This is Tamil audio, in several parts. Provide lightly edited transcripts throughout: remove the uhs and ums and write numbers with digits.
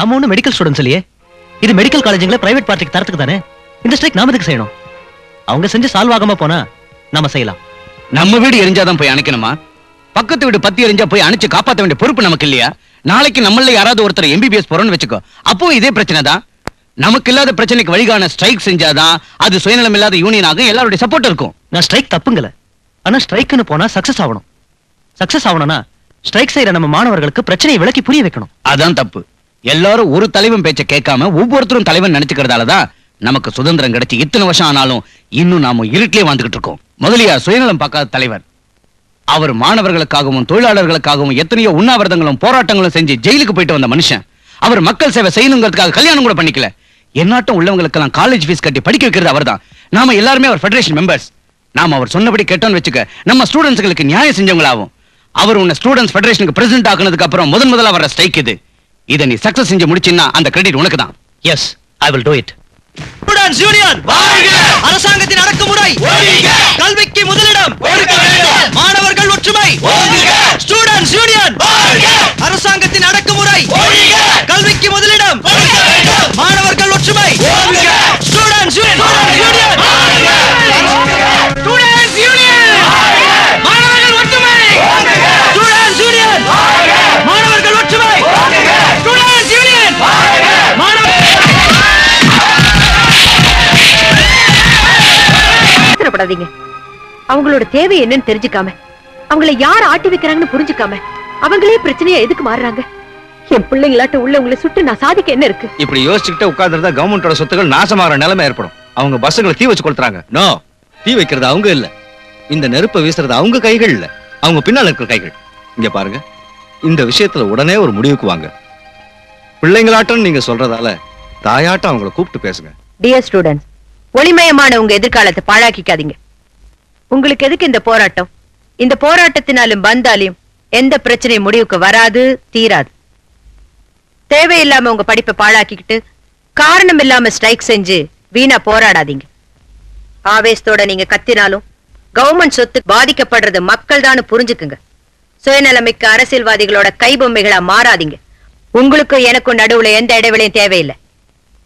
நாம ஒண்ணு மெடிக்கல் ஸ்டூடண்ட்ஸ் இல்லையே. இது மெடிக்கல் காலேஜ்ல பிரைவேட் பார்ட்டிக்கு தரத்துக்கு தானே இந்த ஸ்ட்ரைக் நாம எதுக்கு செய்யணும்? அவங்க செஞ்சு சால்வ் ஆகாம போனா நாம செய்யலாம். நம்ம வீடு எரிஞ்சாதான் போய் அணைக்கணுமா? பக்கத்து வீடு பத்தி எரிஞ்சா போய் அணைச்சு காப்பாற்ற வேண்டிய பொறுப்பு நமக்கு இல்லையா? நாளைக்கு நம்மள யாராவது ஒருத்தர் எம்பிபிஎஸ் போறோம்னு வச்சுக்கோ, அப்பவும் இதே பிரச்சனை தான். நமக்கு இல்லாத பிரச்சனைக்கு வழிகாண ஸ்ட்ரைக் செஞ்சாதான் அது சுயநலம் இல்லாத யூனியன் ஆகும், எல்லாருடைய சப்போர்ட் இருக்கும். நான் ஸ்ட்ரைக் தப்புங்கல, ஆனா ஸ்ட்ரைக்னு போனா சக்சஸ் ஆகணும். சக்சஸ் ஆகணும்னா ஸ்ட்ரைக் செய்யற நம்ம மாணவர்களுக்கு பிரச்சனையை விளக்கி புரிய வைக்கணும். அதான் தப்பு. எல்லாரும் ஒரு தலைவன் பேச்ச கேட்காம ஒவ்வொருத்தரும் தலைவன் நினைச்சுக்கிறதாலதான் நமக்கு சுதந்திரம் கிடைச்சி இத்தனை வருஷம் ஆனாலும் இன்னும் நாம இருட்டிலே வாழ்ந்துகிட்டு இருக்கோம். முதலியா சுயநலம் பார்க்காத தலைவர். அவர் மாணவர்களுக்காகவும் தொழிலாளர்களுக்காகவும் எத்தனையோ உண்ணாவிரதங்களும் போராட்டங்களும் செஞ்சு ஜெயிலுக்கு போயிட்டு வந்த மனுஷன். அவர் மக்கள் சேவை செய்யணுங்கிறதுக்காக கல்யாணம் கூட பண்ணிக்கல. என்னாட்டம் உள்ளவங்களுக்கெல்லாம் காலேஜ் ஃபீஸ் கட்டி படிக்க வைக்கிறது அவர் தான். நாம எல்லாருமே அவர் ஃபெடரேஷன் மெம்பர்ஸ். நாம அவர் சொன்னபடி கேட்டோன்னு வச்சுக்க, நம்ம ஸ்டூடெண்ட்ஸ்களுக்கு நியாயம் செஞ்சவங்களாகும். அவர் உன்னை ஸ்டூடெண்ட்ஸ் ஃபெடரேஷனுக்கு பிரசிடென்ட் ஆகினதுக்கு அப்புறம் முதன் முதல்ல வர ஸ்ட்ரைக் இது. இதை நீ சக்சஸ் செஞ்சு முடிச்சின்னா அந்த கிரெடிட் உனக்கு தான். Yes, I will do it. Students union வாழ்க! அரசாங்கத்தின் அடக்குமுறை ஒழிக! கல்விக்கு முதலிடம் கொடுக்க வேண்டும்! மாணவர்கள் ஒற்றுமை ஒழிக! ஸ்டூடெண்ட்ஸ் யூனியன் வாழ்க! அரசாங்கத்தின் அடக்குமுறை ஒழிக! கல்விக்கு முதலிடம் கொடுக்க வேண்டும்! மாணவர்கள் ஒற்றுமை ஒழிக! ஸ்டூடெண்ட்ஸ் யூனியன் வாழ்க! ஸ்டூடெண்ட்ஸ் யூனியன் வாழ்க! மாணவர்கள் ஒற்றுமை ஒழிக! ஸ்டூடெண்ட்ஸ் யூனியன் வாழ்க! மாணவர்கள் ஒற்றுமை ஒழிக! ஸ்டூடெண்ட்ஸ் யூனியன் வாழ்க! அவங்களோட தேவை என்னன்னு தெரிஞ்சுக்காம, அவங்களை யார் ஆட்டி வைக்கிறாங்கன்னு புரிஞ்சுக்காம, அவங்களே பிரச்சனையா எதுக்கு மாறுறாங்க? என் பிள்ளைங்களாட்ட உள்ளவங்களை சுட்டு நான் சாதிக்க என்ன இருக்கு? இப்படி யோசிச்சுக்கிட்டு உட்கார்ந்துருந்தா கவர்மெண்டோட சொத்துக்கள் நாசமாகற நிலைமை ஏற்படும். அவங்க பஸ்ஸுகளை தீ வச்சு கொளுத்துறாங்க. நோ, தீ வைக்கிறது அவங்க இல்ல, இந்த நெருப்பை வீசுறது அவங்க கைகள் இல்ல, அவங்க பின்னால் இருக்கிற கைகள். இங்க பாருங்க, இந்த விஷயத்துல உடனே ஒரு முடிவுக்கு வாங்க. பிள்ளைங்களாட்டம் நீங்க சொல்றதால தாயாட்டம் அவங்களை கூப்பிட்டு பேசுங்க. டியர் ஸ்டூடெண்ட்ஸ், ஒளிமயமான உங்க எதிர்காலத்தை பாழாக்கிக்காதீங்க. உங்களுக்கு எதுக்கு இந்த போராட்டம்? இந்த போராட்டத்தினாலும் பந்தாலையும் எந்த பிரச்சனையும் முடிவுக்கு வராது, தீராது. தேவையில்லாம உங்க படிப்பை பாழாக்கிக்கிட்டு காரணம் இல்லாம ஸ்ட்ரைக் செஞ்சு வீணா போராடாதீங்க. ஆவேசத்தோட நீங்க கத்தினாலும் கவர்மெண்ட் சொத்து பாதிக்கப்படுறது மக்கள் தான் புரிஞ்சுக்குங்க. சுயநலமிக்க அரசியல்வாதிகளோட கைபொம்மைகளா மாறாதீங்க. உங்களுக்கும் எனக்கும் நடுவுல எந்த இடைவெளியும் தேவையில்லை.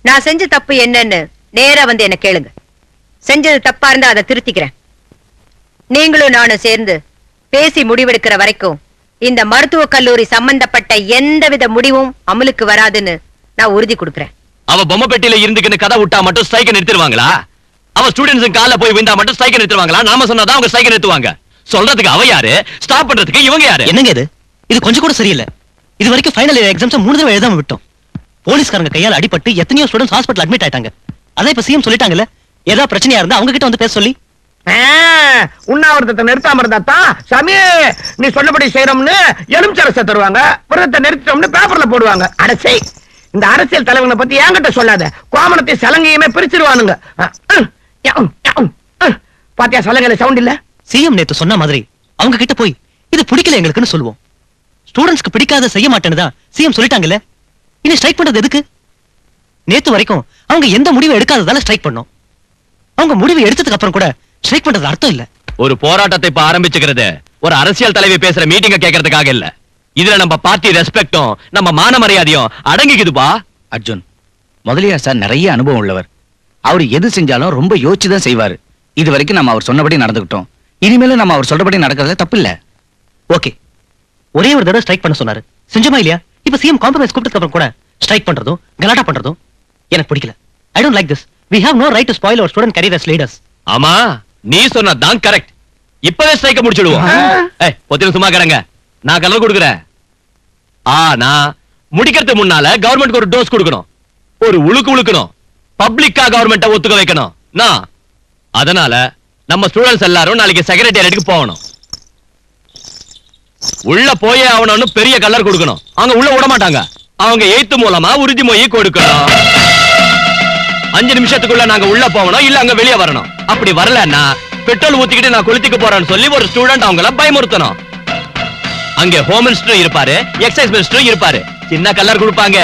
நான் செஞ்ச தப்பு என்னன்னு நேரா வந்து என்ன கேளுங்க. செஞ்சது தப்பா இருந்தா அதை திருத்திக்கிறேன். நீங்களும் நானும் சேர்ந்து பேசி முடிவெடுக்கிற வரைக்கும் இந்த மருத்துவ கல்லூரி சம்பந்தப்பட்ட எந்தவித முடிவும் அமலுக்கு வராதுன்னு நான் உறுதி கொடுக்கிறேன். அவ பொம்மை பெட்டியில இருந்துக்குன்னு கதை விட்டா மட்டும் ஸ்ட்ரைக் நிறுத்திடுவாங்களா? அவ ஸ்டூடெண்ட்ஸ் கால போய் விழுந்தா மட்டும் ஸ்ட்ரைக் நிறுத்துவாங்களா? நாம சொன்னாதான் அவங்க ஸ்ட்ரைக் நிறுத்துவாங்க. சொல்றதுக்கு அவ யாரு, ஸ்டாப் பண்றதுக்கு இவங்க யாரு? என்னங்க இது? இது கொஞ்சம் கூட சரியில்லை. இது வரைக்கும் ஃபைனல் இயர் எக்ஸாம்ஸ் 3 தடவை எழுதாம விட்டோம். போலீஸ்காரங்க கையால் அடிபட்டு எத்தனையோ ஸ்டூடெண்ட்ஸ் ஹாஸ்பிட்டல் அட்மிட் ஆயிட்டாங்க. அதான் இப்ப சிஎம் சொல்லிட்டாங்கல்ல, ஏதாவது பிரச்சனையா இருந்தா அவங்க கிட்ட வந்து பேச சொல்லி. உண்ணாவிரதத்தை நிறுத்தாம இருந்தாத்தான் சாமி நீ சொன்னபடி செய்யறோம்னு எலுமிச்சரசை தருவாங்க, விரதத்தை நிறுத்திட்டோம்னு பேப்பர்ல போடுவாங்க. அரசை இந்த அரசியல் தலைவனை பத்தி என்கிட்ட சொல்லாத. கோமணத்தை சலங்கையுமே பிரிச்சிருவானுங்க. பாத்தியா சலங்கையில சவுண்ட் இல்ல? சிஎம் நேத்து சொன்ன மாதிரி அவங்க கிட்ட போய் இது பிடிக்கல எங்களுக்குன்னு சொல்லுவோம். ஸ்டூடெண்ட்ஸ்க்கு பிடிக்காத செய்ய மாட்டேன்னு சிஎம் சொல்லிட்டாங்கல்ல, இனி ஸ்ட்ரைக் பண்றது எதுக்கு? நேத்து வரைக்கும் அவங்க எந்த முடிவு எடுக்காததால ஸ்ட்ரைக் பண்ணோம். அவங்க முடிவு எடுத்ததுக்கு அப்புறம் கூட ஸ்ட்ரைக் பண்றது அர்த்தம் இல்ல. ஒரு போராட்டத்தை இப்ப ஆரம்பிச்சுக்கிறது ஒரு அரசியல் தலைவி பேசுற மீட்டிங்க கேட்கறதுக்காக இல்ல. இதுல நம்ம பார்ட்டி ரெஸ்பெக்டும் நம்ம மான மரியாதையும் அடங்கிக்குதுப்பா. அர்ஜுன் முதலியார் சார் நிறைய அனுபவம் உள்ளவர். அவர் எது செஞ்சாலும் ரொம்ப யோசிச்சுதான் செய்வாரு. இது வரைக்கும் நம்ம அவர் சொன்னபடி நடந்துகிட்டோம். இனிமேலும் நம்ம அவர் சொல்றபடி நடக்கிறதுல தப்பு இல்ல. ஓகே, ஒரே ஒரு தடவை ஸ்ட்ரைக் பண்ண சொன்னாரு, செஞ்சமா இல்லையா? இப்ப சிஎம் காம்ப்ரமைஸ் கூப்பிட்டதுக்கு அப்புறம் கூட ஸ்ட்ரைக் பண்றதும் கலாட்டா பண்றதும் எனக்கு பிடிக்கல. I don't like this. We have no right to spoil our student career as leaders. ஆமா, நீ சொன்னதான் கரெக்ட். இப்பவே ஸ்ட்ரைக்க முடிச்சிடுவோம். ஏய், பொத்தின சும்மா கரங்க. நான் கலர் கொடுக்கிறேன். ஆனா முடிக்கிறதுக்கு முன்னால கவர்மெண்ட்க்கு ஒரு டோஸ் கொடுக்கணும். ஒரு உழுக்குழுக்கணும். பப்ளிக்கா கவர்மெண்ட்ட ஒத்துக்க வைக்கணும். நான் அதனால நம்ம ஸ்டூடண்ட்ஸ் எல்லாரும் நாளைக்கு செக்ரட்டேரியட்டுக்கு போகணும். உள்ள போயே ஆவணும்னு பெரிய கலர் கொடுக்கணும். அவங்க உள்ள விட மாட்டாங்க. அவங்க எய்த்து மூலமா உறுதிமொழி கொடுக்கணும். 5 நிமிஷத்துக்குள்ள நாங்க உள்ள போகணும், இல்ல அங்க வெளியே வரணும். அப்படி வரலன்னா பெட்ரோல் ஊத்திக்கிட்டு நான் கொளுத்திக்க போறேன்னு சொல்லி ஒரு ஸ்டூடெண்ட் அவங்கள பயமுறுத்தணும். அங்க ஹோம் மினிஸ்டரும் இருப்பாரு, எக்ஸைஸ் மினிஸ்டரும் இருப்பாரு. சின்ன கலர் கொடுப்பாங்க.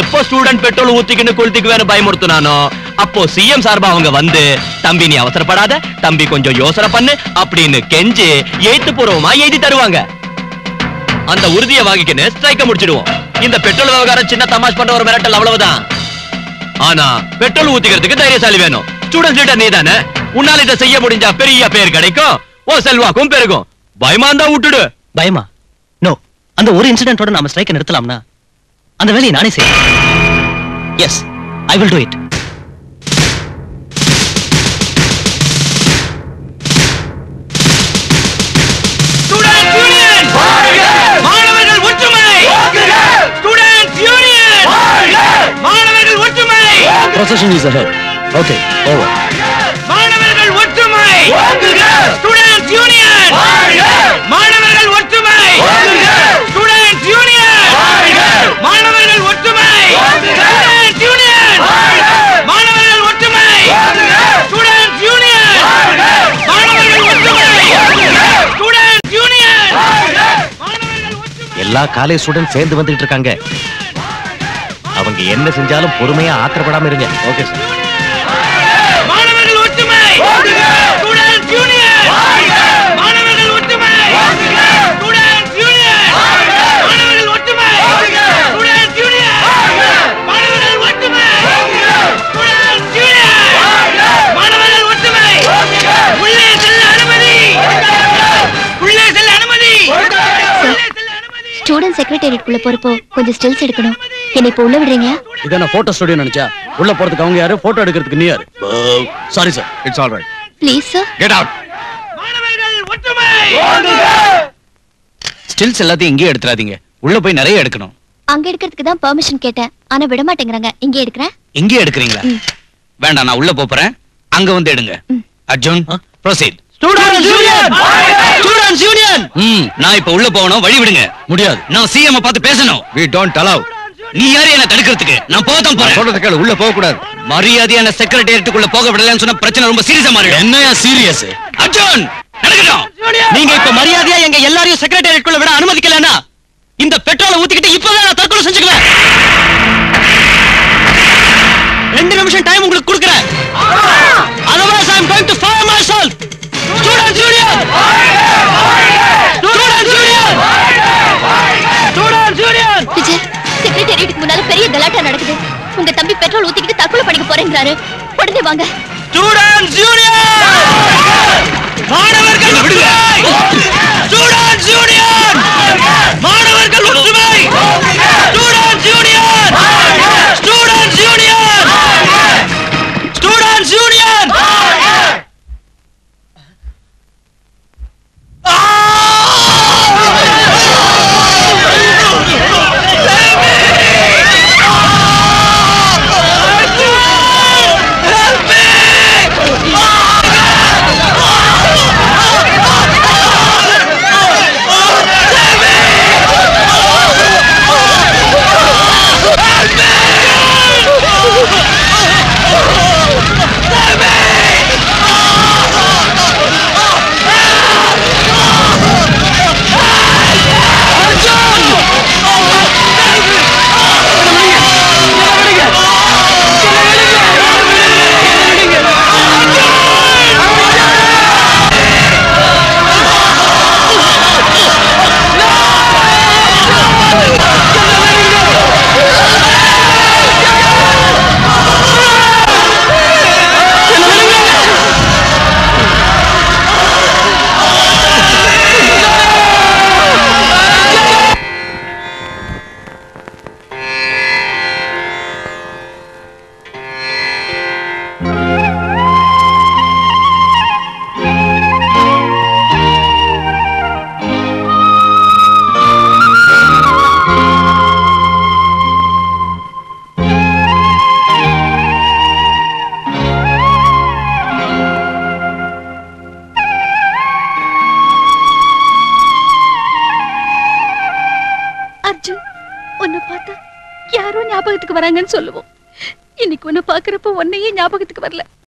எப்போ ஸ்டூடெண்ட் பெட்ரோல் ஊத்திக்கிட்டு கொளுத்திக்குவேன்னு பயமுறுத்தினானோ அப்போ சிஎம் சார்பா அவங்க வந்து, தம்பி நீ அவசரப்படாத, தம்பி கொஞ்சம் யோசனை பண்ணு அப்படின்னு கெஞ்சி எழுத்துப்பூர்வமா எழுதி தருவாங்க. அந்த உறுதியை வாங்கிக்கின்னு ஸ்ட்ரைக்க முடிச்சிடுவோம். இந்த பெட்ரோல் விவகாரம் சின்ன தமாஷ் பண்ற ஒரு மிரட்டல் அவ்வளவுதான். ஆனா பெட்ரோல் ஊத்திக்கிறதுக்கு தைரியசாலி வேணும். ஸ்டூடெண்ட் லீடர் நீ தானே, உன்னால இதை செய்ய முடிஞ்சா பெரிய பேர் கிடைக்கும், ஓ செல்வாக்கும் பெருகும். பயமா இருந்தா விட்டுடு. பயமா? நோ, அந்த ஒரு இன்சிடென்ட்டோட நாம ஸ்ட்ரைக்கை நிறுத்தலாம்னா அந்த வேலையை நானே செய்யறேன். Yes, I will do it. Procession is ahead. Okay, over. Manavargal Ottumai! Students Union! Manavargal Ottumai! Students Union! Manavargal Ottumai! Students Union! Manavargal Ottumai! Students Union! Manavargal Ottumai! Students Union! Manavargal Ottumai! எல்லா காலே ஸ்டூடெண்ட் சேர்ந்து வந்துட்டு இருக்காங்க. அவங்க என்ன செஞ்சாலும் பொறுமையா ஆத்திரப்படாம இருங்க. Okay sir. மாணவர்கள் ஒற்றுமை! Students union! மாணவர்கள் ஒற்றுமை! Students union! மாணவர்கள் ஒற்றுமை! Students union! மாணவர்கள் ஒற்றுமை! Students union! மாணவர்கள் ஒற்றுமை! உள்ளே செல்ல அனுமதி! உள்ளே செல்ல அனுமதி! ஸ்டூடெண்ட் செக்ரட்டரியேட்க்குள்ள போறப்போ கொஞ்சம் ஸ்டில்ஸ் எடுக்கணும். என்னை இப்ப உள்ள விடுறீங்க? இதான போட்டோ ஸ்டுடியோ நினைச்சா உள்ள போறதுக்கு அவங்க யாரு, போட்டோ எடுக்கிறதுக்கு நீ யாரு? Sorry sir, it's all right. Please sir, get out. மாணவர்கள் ஒற்றுமை! ஸ்டில்ஸ் எல்லாத்தையும் இங்கே எடுத்துறாதீங்க, உள்ள போய் நிறைய எடுக்கணும். அங்க எடுக்கிறதுக்கு தான் பெர்மிஷன் கேட்டேன், ஆனா விட மாட்டேங்கறாங்க. இங்கே எடுக்கறேன். இங்கே எடுக்கறீங்களா? வேண்டாம், நான் உள்ள போறேன், அங்க வந்து எடுங்க. Arjun, proceed. Students union! Students union! நான் இப்ப உள்ள போறேன், வழி விடுங்க. முடியாது, நான் சிஎம் பார்த்து பேசணும். we don't allow. நீ யாரு என்ன தடுக்கிறதுக்கு? நான் போதான் போறேன். சொல்றத கேளு, உள்ள போக கூடாது. மரியாதையான செக்ரட்டரியேட்டுக்குள்ள போக விடலன்னு சொன்னா பிரச்சனை ரொம்ப சீரியஸா மாறிடும். என்னயா சீரியஸ்? அர்ஜுன், நடக்கட்டும். நீங்க இப்ப மரியாதையா எங்க எல்லாரையும் செக்ரட்டரியேட்டுக்குள்ள விட அனுமதிக்கலனா இந்த பெட்ரோலை ஊத்திக்கிட்டு இப்பவே நான் தற்கொலை செஞ்சுக்குவேன். 2 நிமிஷம் டைம் உங்களுக்கு கொடுக்கிறேன். Otherwise I am going to fire myself. Students Union! Students Union! Students Union! Teacher, செக்ரட்டரியேட்டுக்கு முன்னால பெரிய கலாட்டா நடக்குது. உங்க தம்பி பெட்ரோல் ஊத்திக்கிட்டு தற்கொலை பண்ணிக்க போறேங்கறாரு. உடனே வாங்க. Students union! மாணவர்கள் ஒற்றுமை! Students union! மாணவர்கள் ஒற்றுமை! Students union! Students union! Students union! ஞாபகத்துக்கு வரல.